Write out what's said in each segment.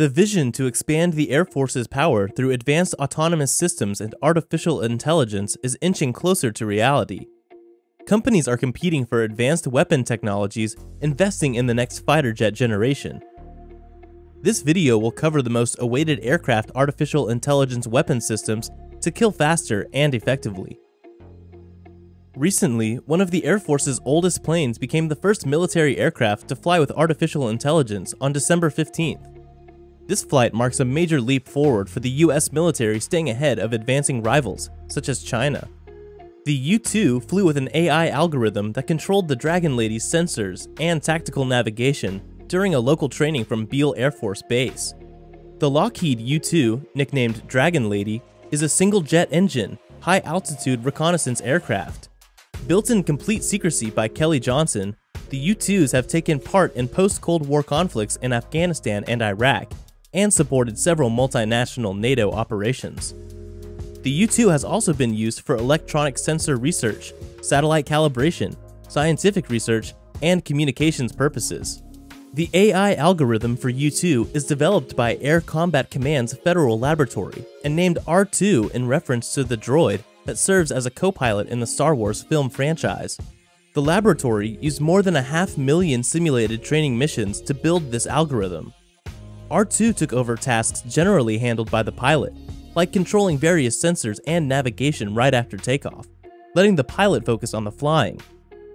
The vision to expand the Air Force's power through advanced autonomous systems and artificial intelligence is inching closer to reality. Companies are competing for advanced weapon technologies, investing in the next fighter jet generation. This video will cover the most awaited aircraft artificial intelligence weapon systems to kill faster and effectively. Recently, one of the Air Force's oldest planes became the first military aircraft to fly with artificial intelligence on December 15th. This flight marks a major leap forward for the US military, staying ahead of advancing rivals, such as China. The U-2 flew with an AI algorithm that controlled the Dragon Lady's sensors and tactical navigation during a local training from Beale Air Force Base. The Lockheed U-2, nicknamed Dragon Lady, is a single-jet engine, high-altitude reconnaissance aircraft. Built in complete secrecy by Kelly Johnson, the U-2s have taken part in post-Cold War conflicts in Afghanistan and Iraq, and supported several multinational NATO operations. The U-2 has also been used for electronic sensor research, satellite calibration, scientific research, and communications purposes. The AI algorithm for U-2 is developed by Air Combat Command's Federal Laboratory and named R2 in reference to the droid that serves as a co-pilot in the Star Wars film franchise. The laboratory used more than 500,000 simulated training missions to build this algorithm. R2 took over tasks generally handled by the pilot, like controlling various sensors and navigation right after takeoff, letting the pilot focus on the flying.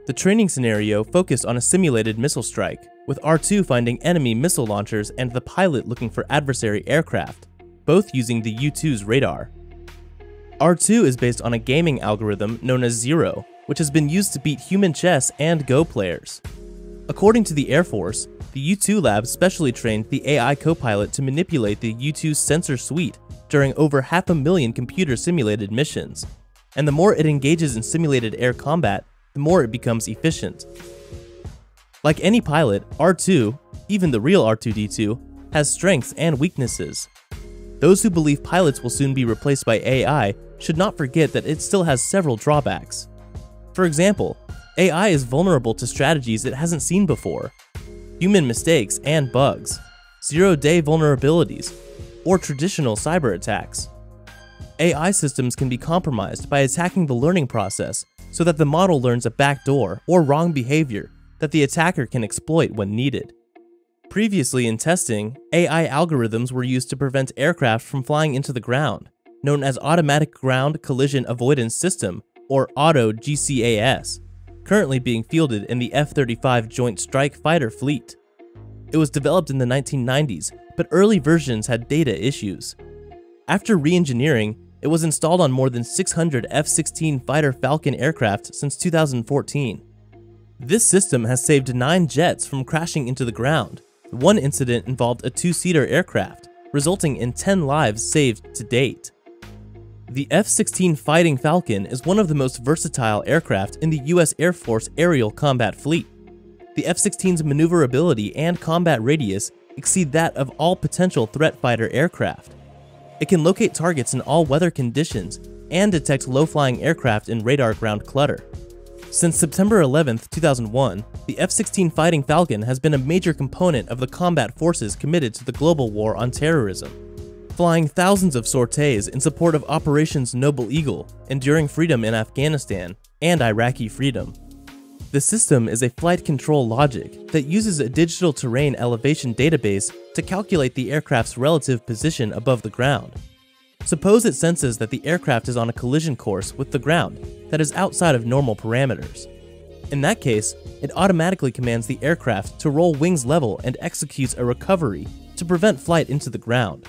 The training scenario focused on a simulated missile strike, with R2 finding enemy missile launchers and the pilot looking for adversary aircraft, both using the U-2's radar. R2 is based on a gaming algorithm known as Zero, which has been used to beat human chess and Go players. According to the Air Force, the U-2 lab specially trained the AI co-pilot to manipulate the U-2's sensor suite during over 500,000 computer-simulated missions, and the more it engages in simulated air combat, the more it becomes efficient. Like any pilot, R2, even the real R2-D2, has strengths and weaknesses. Those who believe pilots will soon be replaced by AI should not forget that it still has several drawbacks. For example, AI is vulnerable to strategies it hasn't seen before, human mistakes and bugs, zero-day vulnerabilities, or traditional cyber attacks. AI systems can be compromised by attacking the learning process so that the model learns a backdoor or wrong behavior that the attacker can exploit when needed. Previously in testing, AI algorithms were used to prevent aircraft from flying into the ground, known as Automatic Ground Collision Avoidance System, or AutoGCAS, currently being fielded in the F-35 Joint Strike Fighter fleet. It was developed in the 1990s, but early versions had data issues. After re-engineering, it was installed on more than 600 F-16 Fighter Falcon aircraft since 2014. This system has saved 9 jets from crashing into the ground. One incident involved a 2-seater aircraft, resulting in 10 lives saved to date. The F-16 Fighting Falcon is one of the most versatile aircraft in the US Air Force aerial combat fleet. The F-16's maneuverability and combat radius exceed that of all potential threat fighter aircraft. It can locate targets in all weather conditions and detect low-flying aircraft in radar ground clutter. Since September 11, 2001, the F-16 Fighting Falcon has been a major component of the combat forces committed to the global war on terrorism, flying thousands of sorties in support of Operations Noble Eagle, Enduring Freedom in Afghanistan, and Iraqi Freedom. The system is a flight control logic that uses a digital terrain elevation database to calculate the aircraft's relative position above the ground. Suppose it senses that the aircraft is on a collision course with the ground that is outside of normal parameters. In that case, it automatically commands the aircraft to roll wings level and executes a recovery to prevent flight into the ground.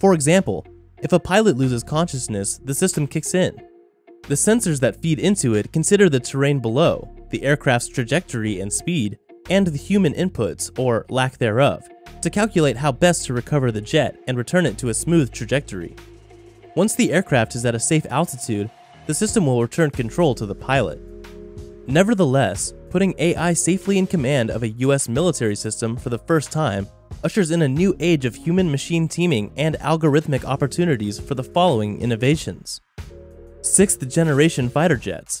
For example, if a pilot loses consciousness, the system kicks in. The sensors that feed into it consider the terrain below, the aircraft's trajectory and speed, and the human inputs, or lack thereof, to calculate how best to recover the jet and return it to a smooth trajectory. Once the aircraft is at a safe altitude, the system will return control to the pilot. Nevertheless, putting AI safely in command of a US military system for the first time ushers in a new age of human-machine teaming and algorithmic opportunities for the following innovations. 6th-generation fighter jets.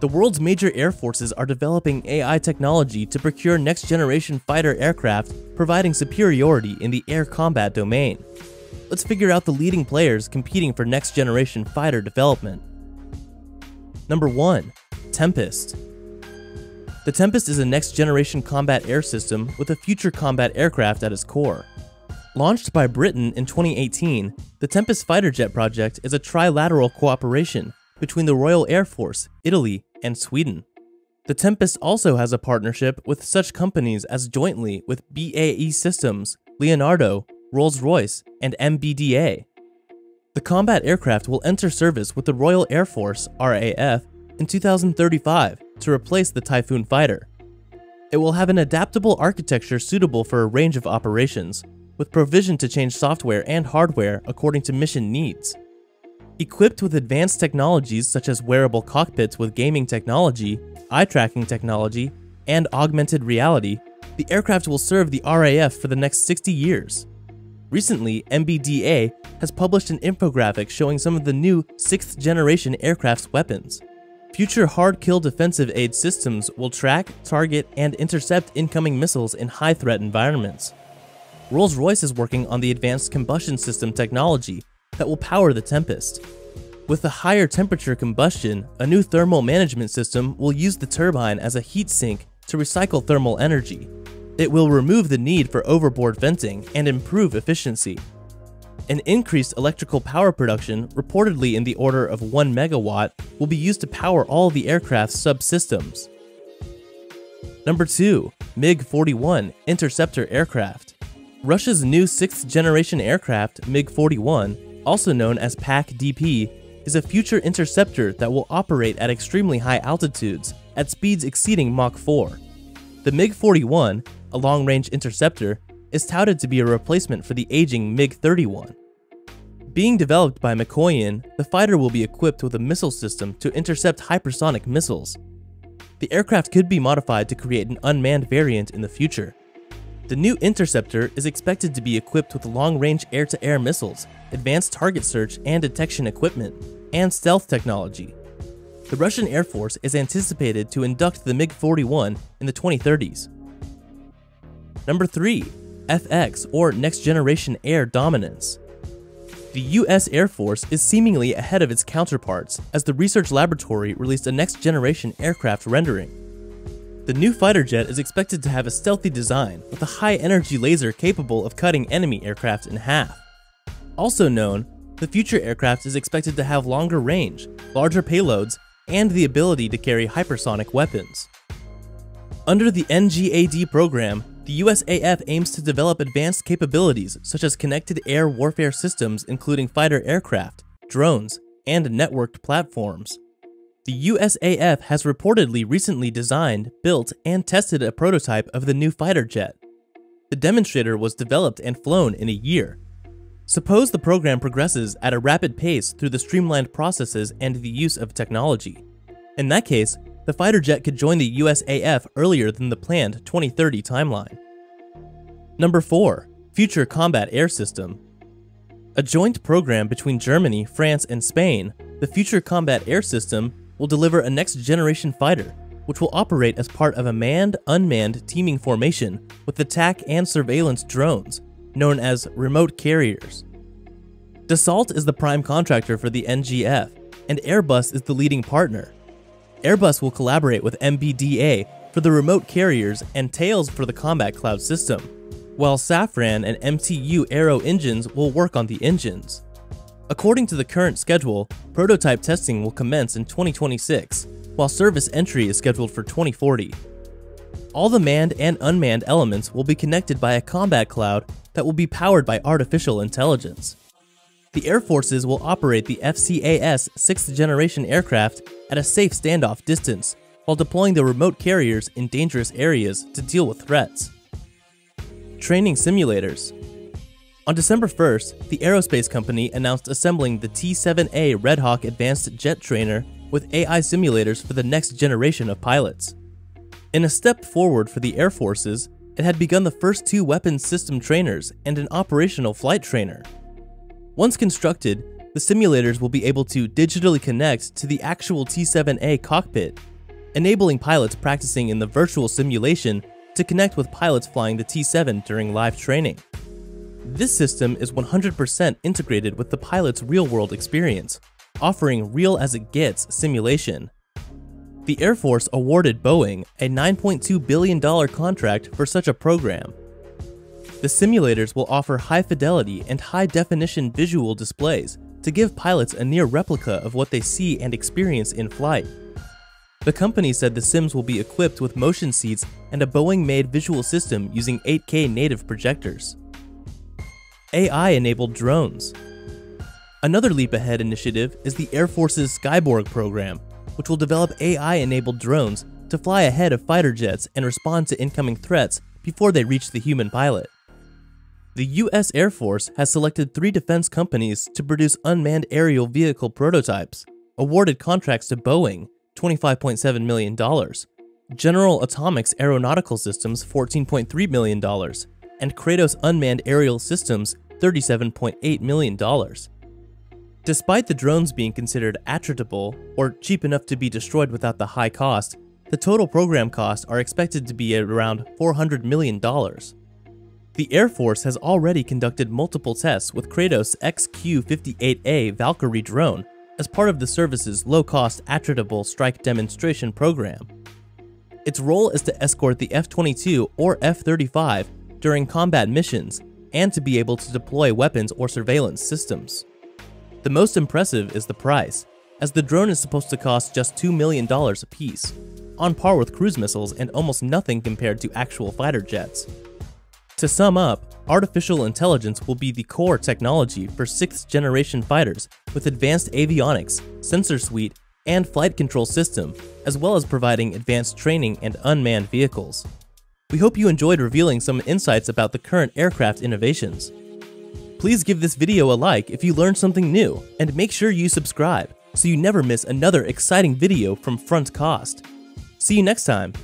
The world's major air forces are developing AI technology to procure next-generation fighter aircraft, providing superiority in the air combat domain. Let's figure out the leading players competing for next-generation fighter development. Number 1. Tempest. The Tempest is a next-generation combat air system with a future combat aircraft at its core. Launched by Britain in 2018, the Tempest fighter jet project is a trilateral cooperation between the Royal Air Force, Italy, and Sweden. The Tempest also has a partnership with such companies as jointly with BAE Systems, Leonardo, Rolls-Royce, and MBDA. The combat aircraft will enter service with the Royal Air Force, RAF, in 2035 to replace the Typhoon Fighter. It will have an adaptable architecture suitable for a range of operations, with provision to change software and hardware according to mission needs. Equipped with advanced technologies such as wearable cockpits with gaming technology, eye-tracking technology, and augmented reality, the aircraft will serve the RAF for the next 60 years. Recently, MBDA has published an infographic showing some of the new 6th generation aircraft's weapons. Future hard-kill defensive aid systems will track, target, and intercept incoming missiles in high-threat environments. Rolls-Royce is working on the advanced combustion system technology that will power the Tempest. With the higher temperature combustion, a new thermal management system will use the turbine as a heat sink to recycle thermal energy. It will remove the need for overboard venting and improve efficiency. An increased electrical power production, reportedly in the order of 1 megawatt, will be used to power all the aircraft's subsystems. Number 2. MiG-41 Interceptor Aircraft. Russia's new 6th generation aircraft, MiG-41, also known as PAC-DP, is a future interceptor that will operate at extremely high altitudes at speeds exceeding Mach 4. The MiG-41, a long-range interceptor, is touted to be a replacement for the aging MiG-31. Being developed by Mikoyan, the fighter will be equipped with a missile system to intercept hypersonic missiles. The aircraft could be modified to create an unmanned variant in the future. The new interceptor is expected to be equipped with long-range air-to-air missiles, advanced target search and detection equipment, and stealth technology. The Russian Air Force is anticipated to induct the MiG-41 in the 2030s. Number 3. FX, or Next Generation Air Dominance. The US Air Force is seemingly ahead of its counterparts as the research laboratory released a next-generation aircraft rendering. The new fighter jet is expected to have a stealthy design with a high-energy laser capable of cutting enemy aircraft in half. Also known, the future aircraft is expected to have longer range, larger payloads, and the ability to carry hypersonic weapons. Under the NGAD program, the USAF aims to develop advanced capabilities such as connected air warfare systems including fighter aircraft, drones, and networked platforms. The USAF has reportedly recently designed, built, and tested a prototype of the new fighter jet. The demonstrator was developed and flown in a year. Suppose the program progresses at a rapid pace through the streamlined processes and the use of technology. In that case, the fighter jet could join the USAF earlier than the planned 2030 timeline. Number 4. Future Combat Air System. A joint program between Germany, France, and Spain, the Future Combat Air System will deliver a next-generation fighter, which will operate as part of a manned-unmanned teaming formation with attack and surveillance drones, known as remote carriers. Dassault is the prime contractor for the NGF, and Airbus is the leading partner. Airbus will collaborate with MBDA for the remote carriers and Tails for the combat cloud system, while Safran and MTU Aero Engines will work on the engines. According to the current schedule, prototype testing will commence in 2026, while service entry is scheduled for 2040. All the manned and unmanned elements will be connected by a combat cloud that will be powered by artificial intelligence. The Air Forces will operate the FCAS 6th generation aircraft at a safe standoff distance while deploying the remote carriers in dangerous areas to deal with threats. Training simulators. On December 1st, the aerospace company announced assembling the T-7A Red Hawk advanced jet trainer with AI simulators for the next generation of pilots. In a step forward for the Air Forces, it had begun the first 2 weapons system trainers and an operational flight trainer. Once constructed, the simulators will be able to digitally connect to the actual T-7A cockpit enabling pilots practicing in the virtual simulation to connect with pilots flying the T-7 during live training. This system is 100% integrated with the pilot's real-world experience, offering real-as-it-gets simulation. The Air Force awarded Boeing a $9.2 billion contract for such a program. The simulators will offer high-fidelity and high-definition visual displays to give pilots a near replica of what they see and experience in flight. The company said the sims will be equipped with motion seats and a Boeing-made visual system using 8K native projectors. AI-enabled drones. Another leap ahead initiative is the Air Force's Skyborg program, which will develop AI-enabled drones to fly ahead of fighter jets and respond to incoming threats before they reach the human pilot. The U.S. Air Force has selected 3 defense companies to produce unmanned aerial vehicle prototypes, awarded contracts to Boeing, $25.7 million, General Atomics Aeronautical Systems, $14.3 million, and Kratos Unmanned Aerial Systems, $37.8 million. Despite the drones being considered attritable, or cheap enough to be destroyed without the high cost, the total program costs are expected to be at around $400 million. The Air Force has already conducted multiple tests with Kratos' XQ-58A Valkyrie drone as part of the service's low-cost attritable strike demonstration program. Its role is to escort the F-22 or F-35 during combat missions and to be able to deploy weapons or surveillance systems. The most impressive is the price, as the drone is supposed to cost just $2 million apiece, on par with cruise missiles and almost nothing compared to actual fighter jets. To sum up, artificial intelligence will be the core technology for 6th-generation fighters with advanced avionics, sensor suite, and flight control system, as well as providing advanced training and unmanned vehicles. We hope you enjoyed revealing some insights about the current aircraft innovations. Please give this video a like if you learned something new, and make sure you subscribe so you never miss another exciting video from Front Cost. See you next time!